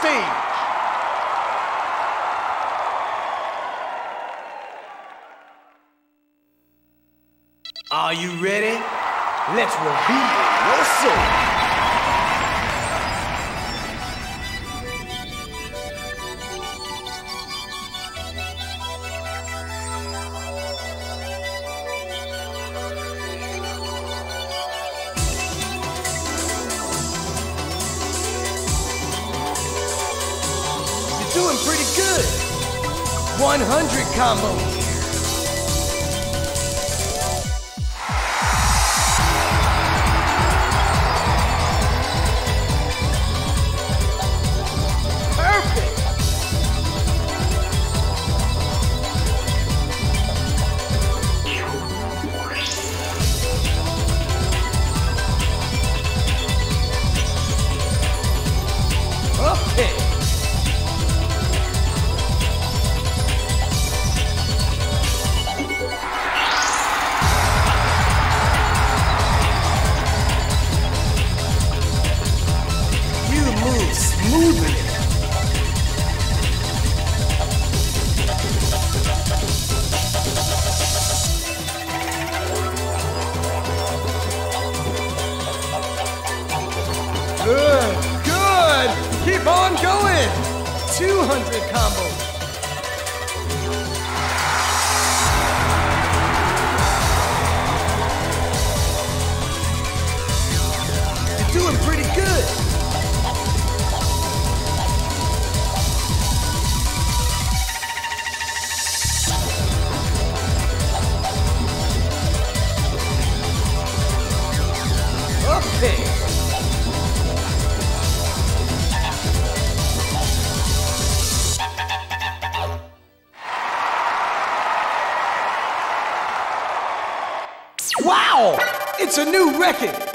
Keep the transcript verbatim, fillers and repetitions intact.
stage. Are you ready? Let's repeat the whistle. You're doing pretty good. one hundred combos. It's a new record.